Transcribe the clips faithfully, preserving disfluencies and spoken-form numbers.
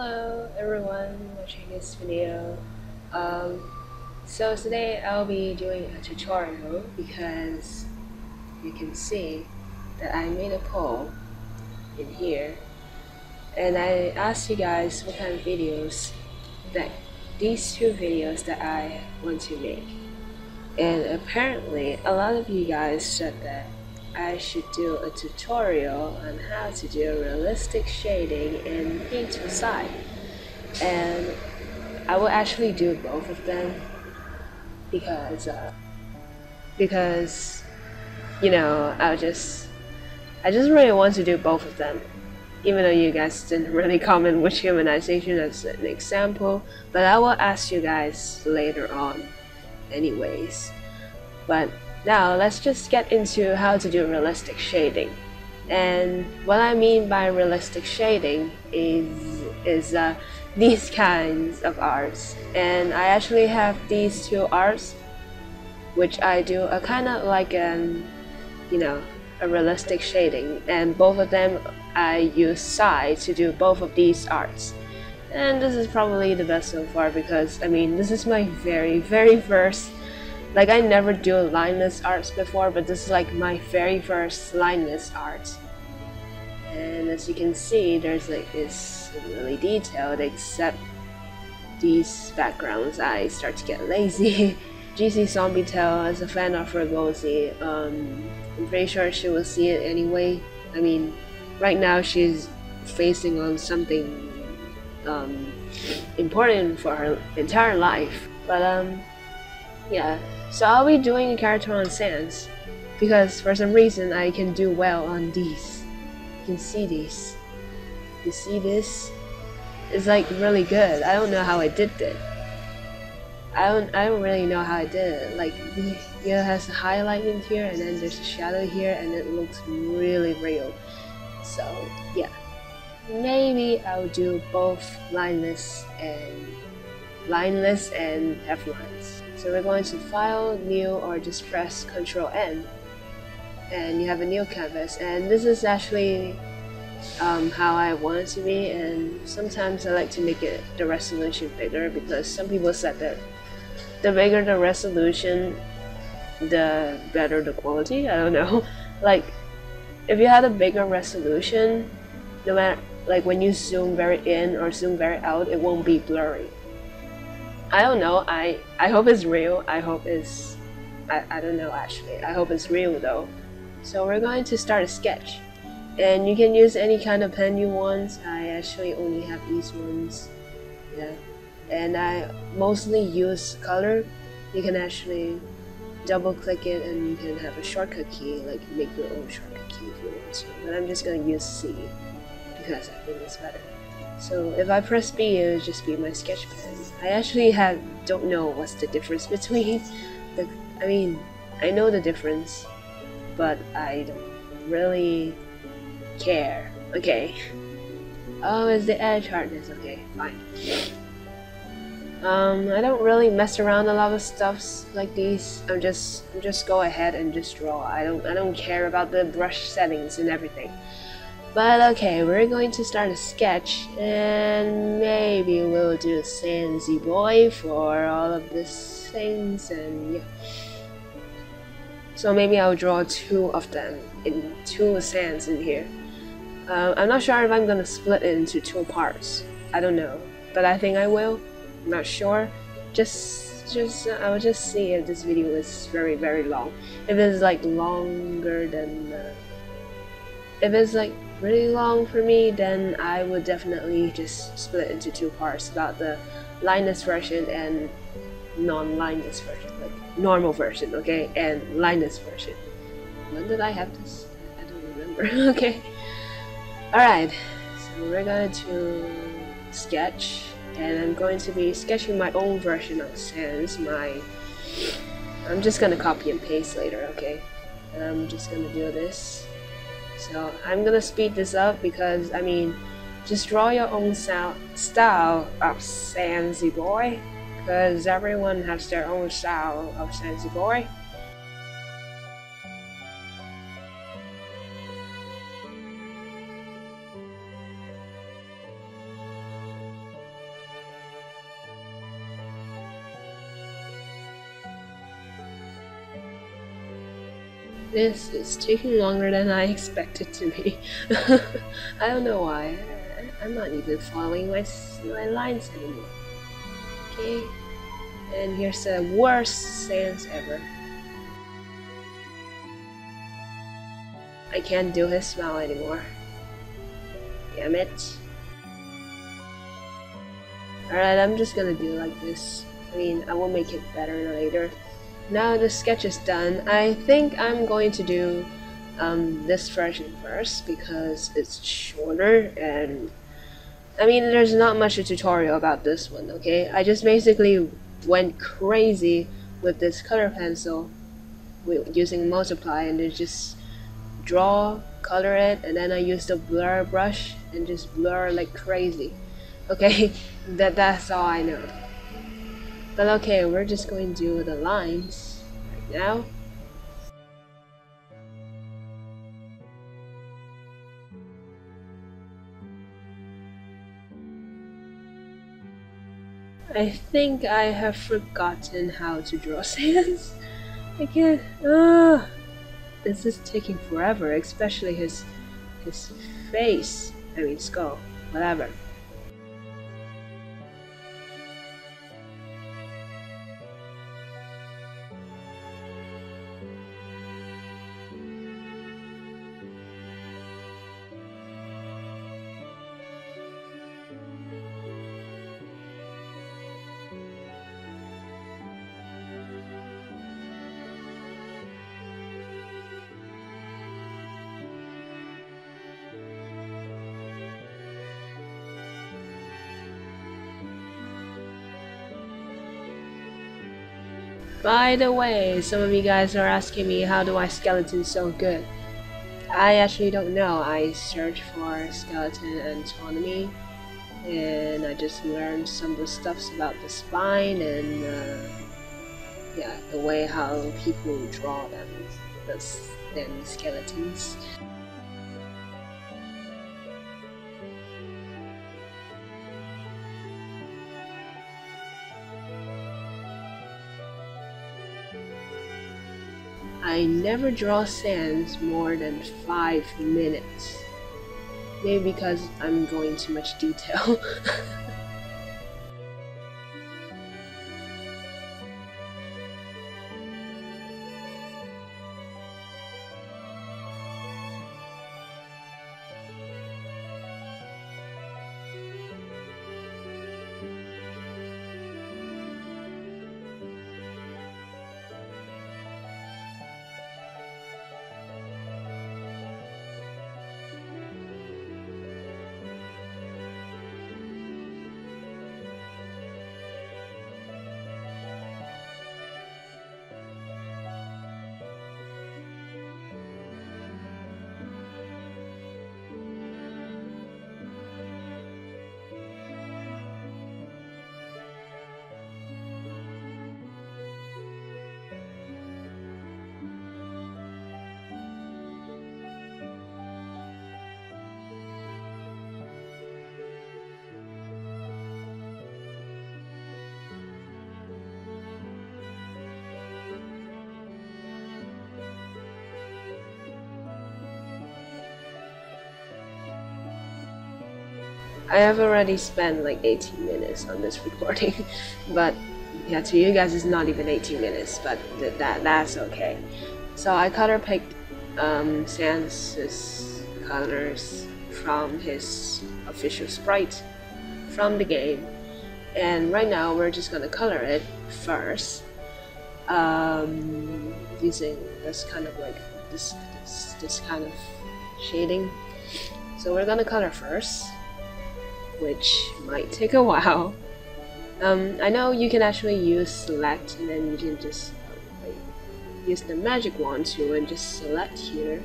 Hello everyone watching this video. Um, so today I'll be doing a tutorial because you can see that I made a poll in here, and I asked you guys what kind of videos, that these two videos that I want to make, and apparently a lot of you guys said that I should do a tutorial on how to do realistic shading in Paint Tool S A I, and I will actually do both of them because uh, because you know I just I just really want to do both of them, even though you guys didn't really comment with humanization as an example, but I will ask you guys later on anyways. But now let's just get into how to do realistic shading. And what I mean by realistic shading is is uh, these kinds of arts. And I actually have these two arts, which I do a kind of like an, you know, a realistic shading. And both of them I use S A I to do both of these arts. And this is probably the best so far because I mean this is my very very first. Like, I never do lineless arts before, but this is like my very first lineless art. And as you can see, there's like this really detailed, except these backgrounds. I start to get lazy. G C Zombie Tail is a fan of Ragosi. Um I'm pretty sure she will see it anyway. I mean, right now she's facing on something um, important for her entire life. But um, yeah. So I'll be doing a character on Sans because for some reason I can do well on these. You can see these. You see this? It's like really good. I don't know how I did that. I don't I don't really know how I did it. Like, you know, it has a highlight in here and then there's a shadow here and it looks really real. So yeah. Maybe I'll do both lineless and lineless and F-lines. So we're going to file, new, or just press control N, and you have a new canvas. And this is actually um, how I want it to be, and sometimes I like to make it the resolution bigger because some people said that the bigger the resolution, the better the quality. I don't know. Like, if you had a bigger resolution, no matter, like when you zoom very in or zoom very out, it won't be blurry. I don't know, I, I hope it's real, I hope it's... I, I don't know actually, I hope it's real though. So we're going to start a sketch. And you can use any kind of pen you want. I actually only have these ones. Yeah. And I mostly use color. You can actually double click it and you can have a shortcut key, like make your own shortcut key if you want to. But I'm just going to use C because I think it's better. So if I press B, it would just be my sketch pen. I actually have don't know what's the difference between the. I mean, I know the difference, but I don't really care. Okay. Oh, it's the edge hardness. Okay, fine. Um, I don't really mess around a lot of stuffs like these. I'm just, I'm just go ahead and just draw. I don't, I don't care about the brush settings and everything. But okay, we're going to start a sketch, and maybe we'll do Sansy Boy for all of these things, and yeah. So maybe I'll draw two of them, in two Sans in here. Uh, I'm not sure if I'm gonna split it into two parts. I don't know, but I think I will. I'm not sure. Just, just, uh, I'll just see if this video is very, very long. If it's like longer than, uh, if it's like really long for me, then I would definitely just split into two parts about the lineless version and non-lineless version, like normal version, okay, and lineless version. When did I have this? I don't remember. Okay. Alright, so we're going to sketch, and I'm going to be sketching my own version of Sans. My, I'm just going to copy and paste later, okay, and I'm just going to do this. So I'm gonna speed this up because I mean, just draw your own style of Sansy Boy, because everyone has their own style of Sansy Boy. This is taking longer than I expected to be. I don't know why. I, I'm not even following my, my lines anymore. Okay. And here's the worst Sans ever. I can't do his smile anymore. Damn it. Alright, I'm just gonna do like this. I mean, I will make it better later. Now the sketch is done. I think I'm going to do um, this version first because it's shorter, and I mean, there's not much a tutorial about this one, okay? I just basically went crazy with this color pencil with using multiply, and it just draw, color it, and then I used a blur brush and just blur like crazy. Okay, that that's all I know. But okay, we're just going to do the lines right now. I think I have forgotten how to draw Sans. I can't. Uh, this is taking forever, especially his his face. I mean skull, whatever. By the way, some of you guys are asking me how do I skeleton so good. I actually don't know. I searched for skeleton anatomy, and I just learned some of the stuffs about the spine and uh, yeah, the way how people draw them, that's them skeletons. I never draw Sans more than five minutes. Maybe because I'm going too much detail. I have already spent like eighteen minutes on this recording, but yeah, to you guys it's not even eighteen minutes, but th that that's okay. So I color picked um, Sans' colors from his official sprite from the game, and right now we're just gonna color it first um, using this kind of like this this, this kind of shading. So we're gonna color first, which might take a while. Um, I know you can actually use select, and then you can just like, use the magic wand to and just select here.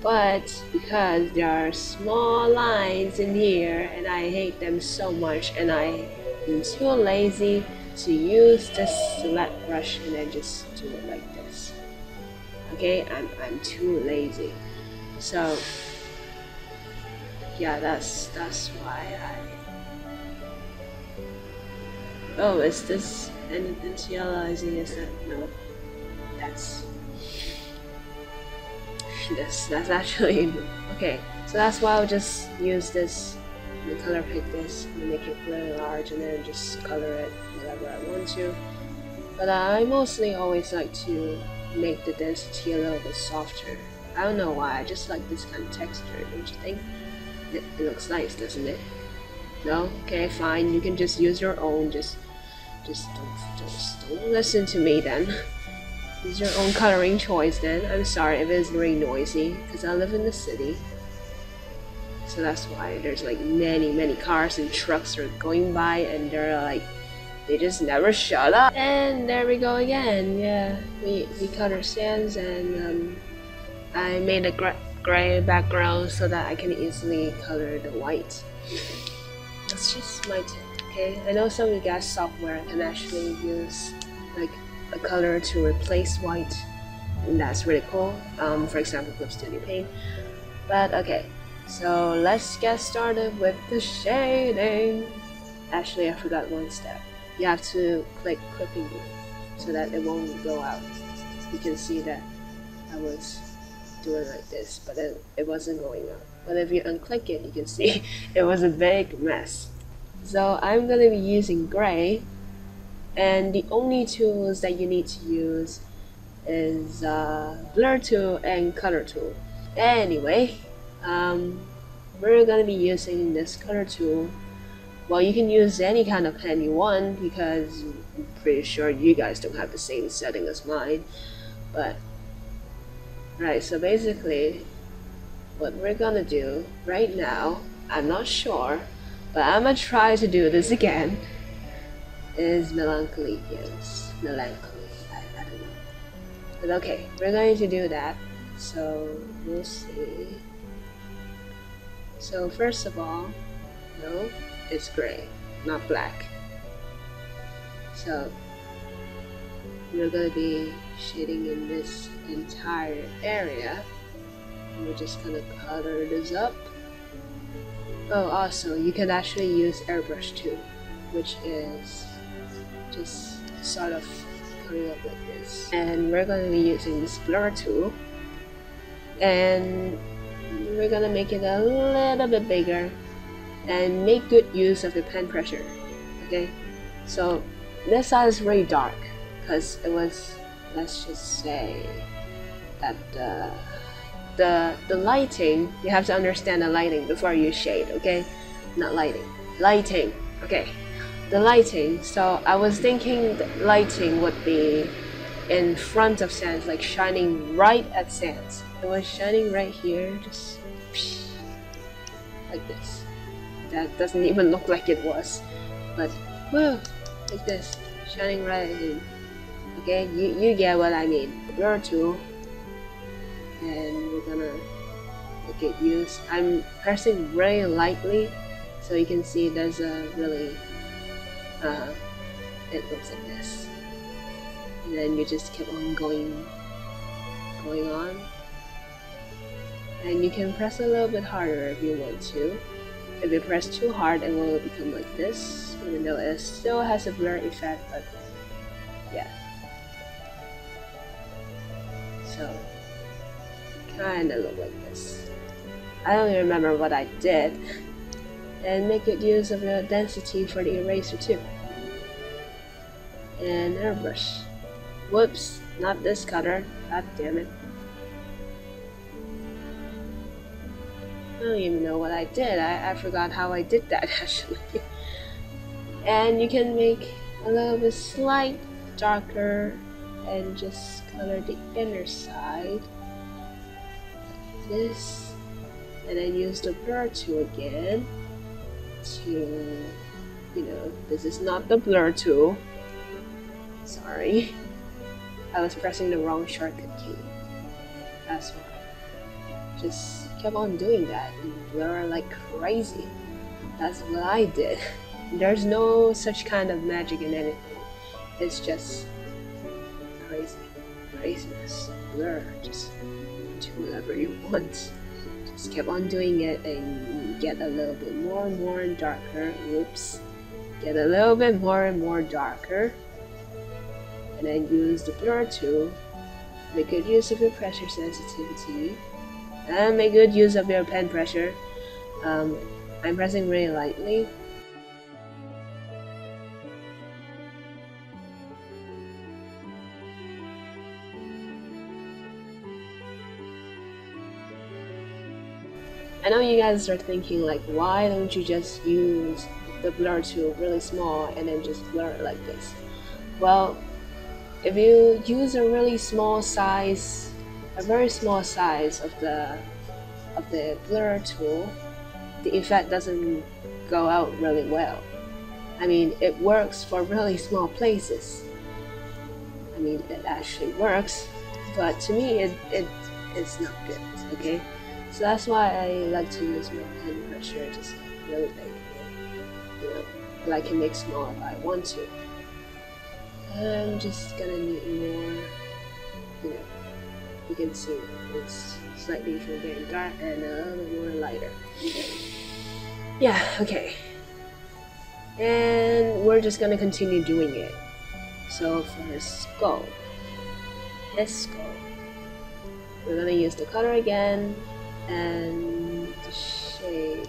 But because there are small lines in here, and I hate them so much, and I am too lazy to use the select brush and then just do it like this. Okay, I'm, I'm too lazy. So yeah, that's that's why I. Oh, is this anti-aliasing? Is that no? That's freshness. That's actually okay. So that's why I'll just use this, the color pick this, and make it really large, and then just color it whatever I want to. But I mostly always like to make the density a little bit softer. I don't know why, I just like this kind of texture, don't you think? It, it looks nice, doesn't it? No? Okay, fine, you can just use your own, just just don't, just don't listen to me then. Use your own coloring choice then. I'm sorry if it's very noisy, because I live in the city. So that's why there's like many, many cars and trucks are going by, and they're like, they just never shut up. And there we go again. Yeah, we, we color Sans, and um, I made a gr gray background so that I can easily color the white. That's just my tip, okay? I know some of you guys' software can actually use like a color to replace white, and that's really cool. Um, for example, Clip Studio Paint. But okay, so let's get started with the shading. Actually, I forgot one step. You have to click clipping so that it won't go out. You can see that I was doing like this, but it, it wasn't going out. But if you unclick it, you can see it was a big mess. So I'm going to be using gray, and the only tools that you need to use is uh, blur tool and color tool. Anyway, um, we're going to be using this color tool. Well, you can use any kind of pen you want, because I'm pretty sure you guys don't have the same setting as mine. But, right, so basically, what we're gonna do right now, I'm not sure, but I'm gonna try to do this again, is melancholy. Yes, melancholy. I, I don't know. But okay, we're going to do that. So, we'll see. So, first of all, no. It's gray, not black. So we're going to be shading in this entire area. And we're just going to color this up. Oh, also, you can actually use airbrush too, which is just sort of coming up like this. And we're going to be using this blur tool. And we're going to make it a little bit bigger, and make good use of the pen pressure. Okay, so this side is really dark because it was, let's just say that the, the the lighting, you have to understand the lighting before you shade. Okay, not lighting, lighting. Okay, the lighting. So I was thinking the lighting would be in front of Sans, like shining right at Sans. It was shining right here, just like this. That doesn't even look like it was, but whoa, like this, shining right at him. Okay, you, you get what I mean. Blur tool, and we're gonna make it use. I'm pressing really lightly, so you can see there's a really, uh, it looks like this. And then you just keep on going, going on. And you can press a little bit harder if you want to. If you press too hard, it will become like this, even though it still has a blur effect, but yeah. So, kinda look like this. I don't even remember what I did. And make good use of the density for the eraser too. And airbrush. Whoops, not this color, god damn it. I don't even know what I did. I, I forgot how I did that actually. And you can make a little bit slight darker and just color the inner side like this, and then use the blur tool again to, you know, this is not the blur tool. Sorry, I was pressing the wrong shortcut key. That's why. Just kept on doing that and blur like crazy. That's what I did. There's no such kind of magic in anything. It's just crazy, craziness, blur. Just do whatever you want. Just kept on doing it, and get a little bit more and more and darker. Whoops. Get a little bit more and more darker. And then use the blur tool. Make good use of your pressure sensitivity. and make good use of your pen pressure. Um, I'm pressing really lightly. I know you guys are thinking like, why don't you just use the blur tool really small and then just blur like this? Well, if you use a really small size, a very small size of the of the blur tool, the effect doesn't go out really well. I mean, it works for really small places. I mean, it actually works, but to me, it, it it's not good. Okay. So that's why I like to use my pen pressure, just like really big, you know, but I can make small if I want to. I'm just gonna need more, you know, you can see it's slightly from getting dark and a little bit more lighter. Yeah, okay. And we're just gonna continue doing it. So for skull, this skull, we're gonna use the color again. And the shade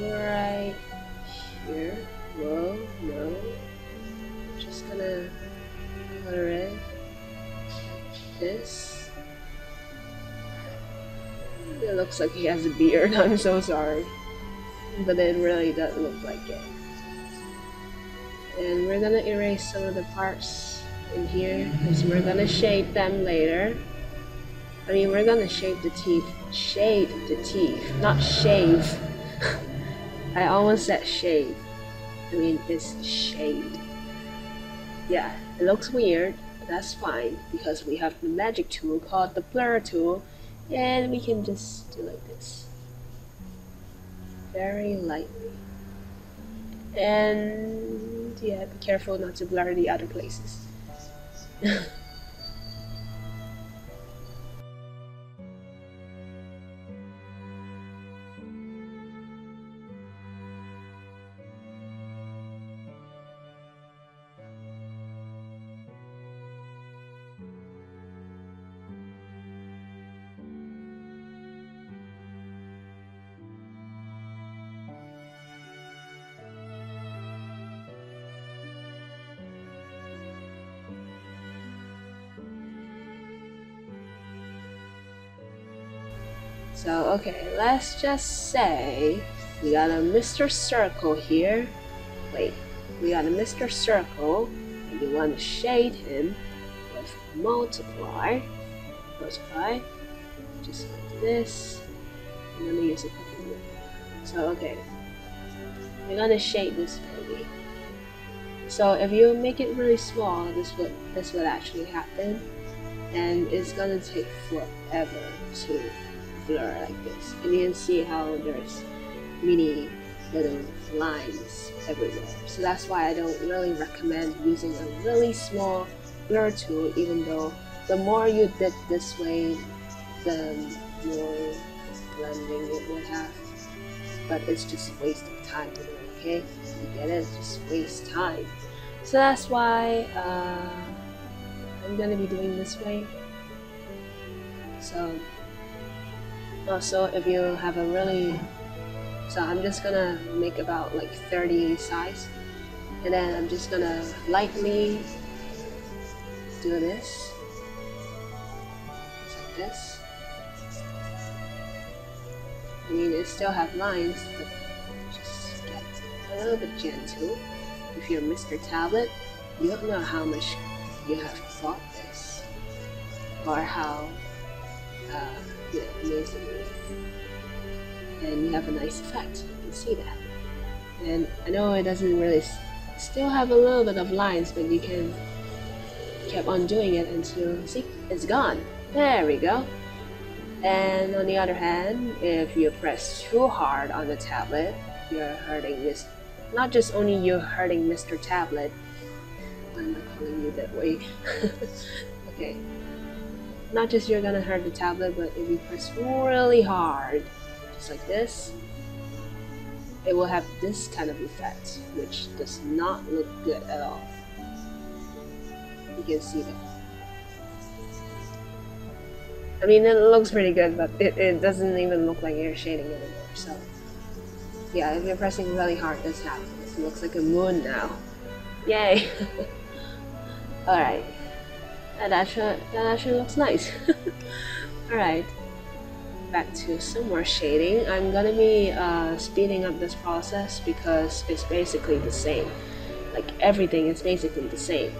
right here. Whoa, no. I'm just gonna color it like this. It looks like he has a beard, I'm so sorry. But it really does look like it. And we're gonna erase some of the parts in here because we're gonna shade them later. I mean, we're gonna shave the teeth. Shave the teeth, not shave. I almost said shave. I mean, it's shade. Yeah, it looks weird, but that's fine because we have the magic tool called the blur tool, and we can just do like this, very lightly. And yeah, be careful not to blur the other places. So, okay, let's just say we got a Mister Circle here. Wait, we got a Mister Circle, and we want to shade him with multiply. Multiply, just like this. I'm gonna use a cooking whip. So, okay, we're gonna shade this baby. So, if you make it really small, this would this would actually happen, and it's gonna take forever to blur like this, and you can see how there's many little lines everywhere. So that's why I don't really recommend using a really small blur tool, even though the more you did this way, the more blending it would have. But it's just a waste of time, okay? You get it? Just waste time. So that's why uh, I'm gonna be doing this way. So also, if you have a really, so I'm just gonna make about like thirty size, and then I'm just gonna lightly do this, like this. I mean, it still have lines, but just get a little bit gentle. If you're Mister Tablet, you don't know how much you have thought this, or how Uh, yeah, amazing. And you have a nice effect, you can see that. And I know it doesn't really s still have a little bit of lines, but you can keep on doing it until, see, it's gone. There we go. And on the other hand, if you press too hard on the tablet, you're hurting this, not just only you're hurting Mister Tablet. I'm not calling you that way. Okay. Not just you're gonna hurt the tablet, but if you press really hard, just like this, it will have this kind of effect, which does not look good at all. You can see that. I mean, it looks pretty good, but it, it doesn't even look like you're shading anymore, so... Yeah, if you're pressing really hard, this happens. It looks like a moon now. Yay! Alright. That actually, that actually looks nice. Alright. Back to some more shading. I'm gonna be uh, speeding up this process because it's basically the same. Like, everything is basically the same.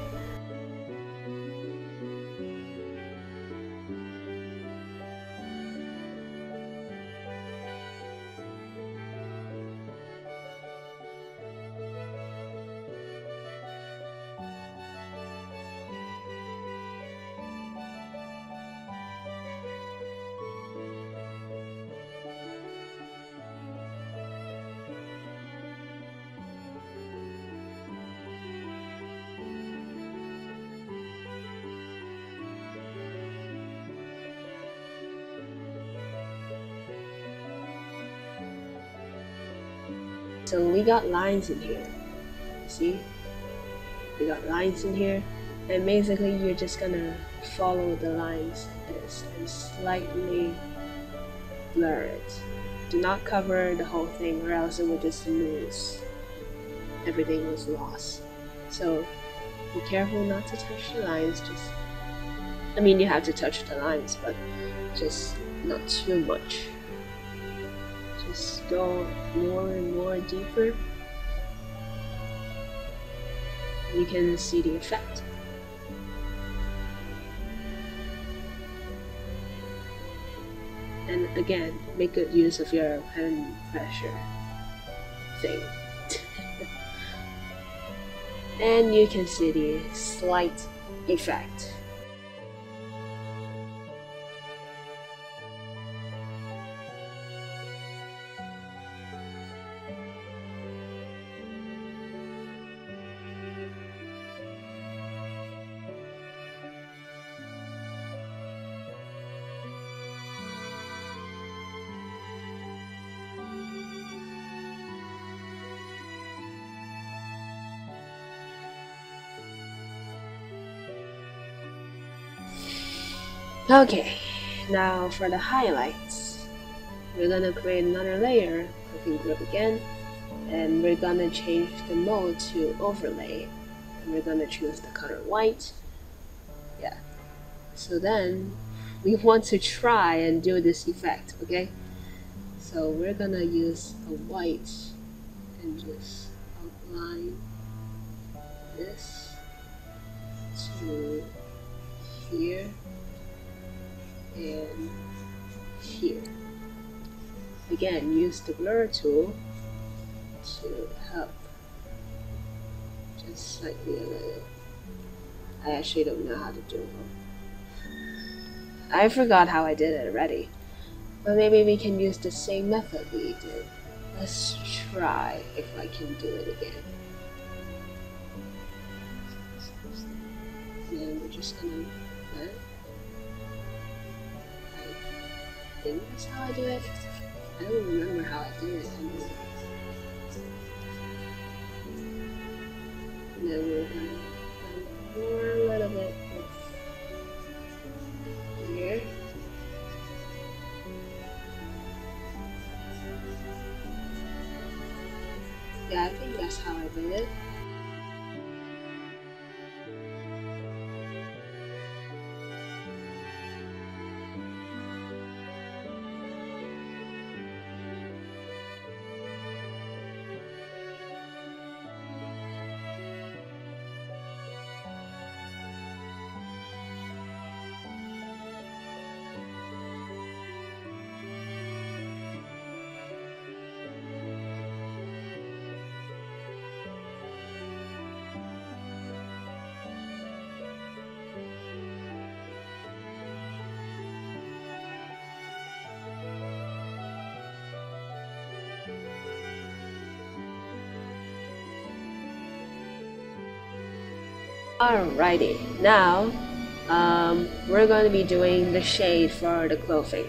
So we got lines in here, see? We got lines in here, and basically you're just gonna follow the lines like this and slightly blur it. Do not cover the whole thing or else it will just lose. Everything was lost. So be careful not to touch the lines, just... I mean, you have to touch the lines, but just not too much. Just go more and more deeper. You can see the effect. And again, make good use of your hand pressure thing. And you can see the slight effect. Okay, now for the highlights, we're gonna create another layer, clicking group again, and we're gonna change the mode to overlay, and we're gonna choose the color white. Yeah, so then we want to try and do this effect, okay? So we're gonna use a white and just outline this to here. And here. Again, use the blur tool to help just slightly a little. I actually don't know how to do it. I forgot how I did it already. But maybe we can use the same method we did. Let's try if I can do it again. And then we're just gonna blend. I think that's how I do it. I don't remember how I did it. And then we're gonna blend more a little bit here. Yeah, I think that's how I did it. Alrighty, now um, we're going to be doing the shade for the clothing.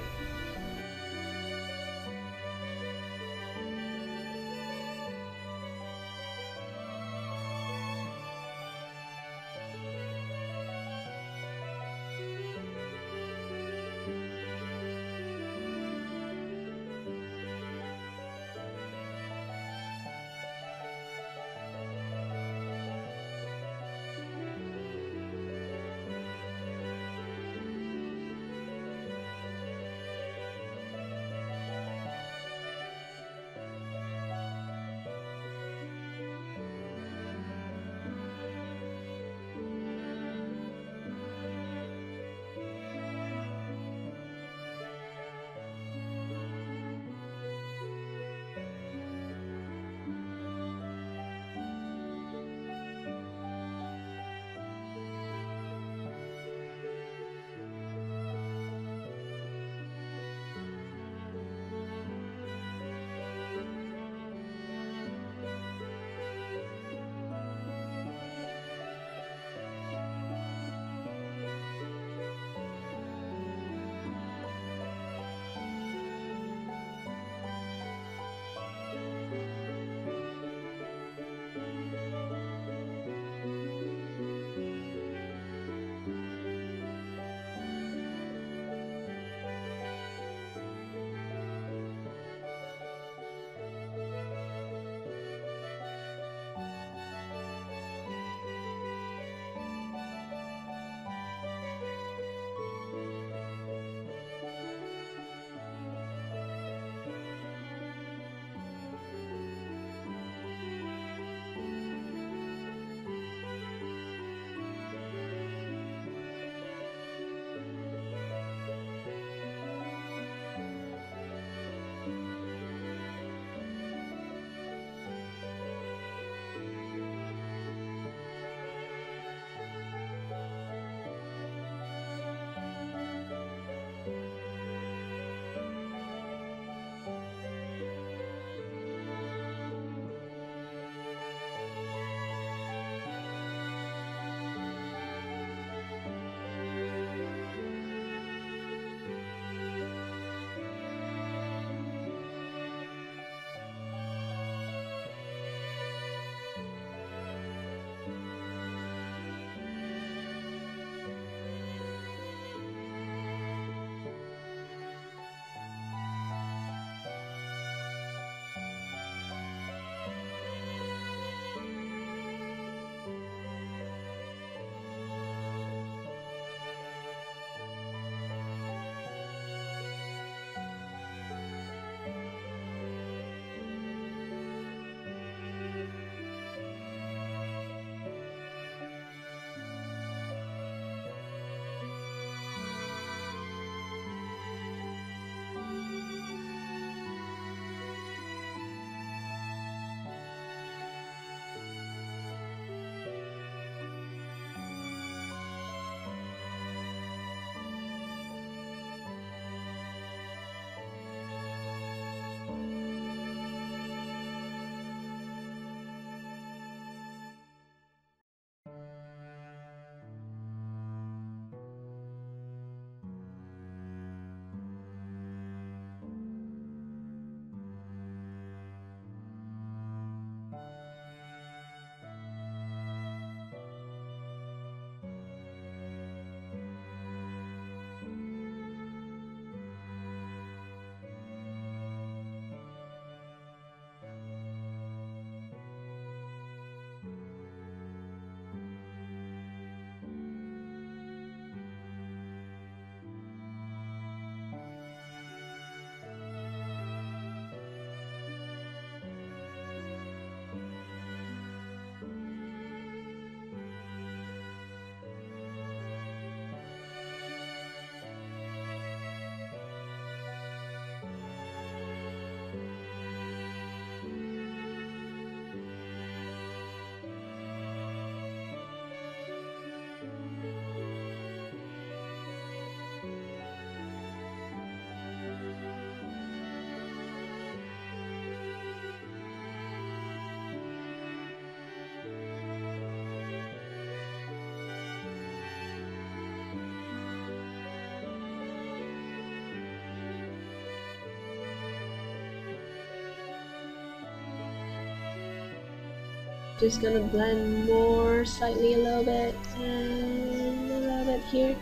Just gonna blend more slightly a little bit, and a little bit here,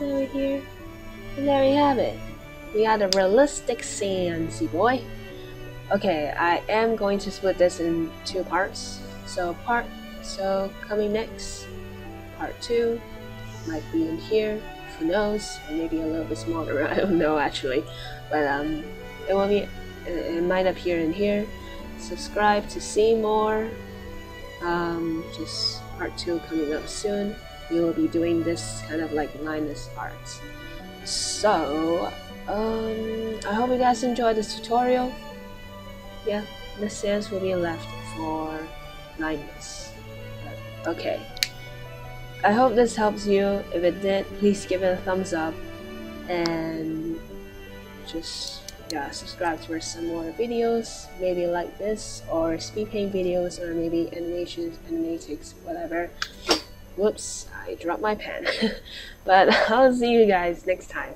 a little bit here, and there we have it. We got a realistic Sans boy. Okay, I am going to split this in two parts. So part, so coming next, part two might be in here. Who knows? Or maybe a little bit smaller. I don't know actually, but um, it will be. It might appear in here. Subscribe to see more. Um, just part two coming up soon. We will be doing this kind of like Linus art. So um, I hope you guys enjoyed this tutorial. Yeah, the Sans will be left for Linus. Okay. I hope this helps you. If it did, please give it a thumbs up and just yeah, subscribe for some more videos, maybe like this or speed paint videos or maybe animations, animatics, whatever. Whoops, I dropped my pen. But I'll see you guys next time.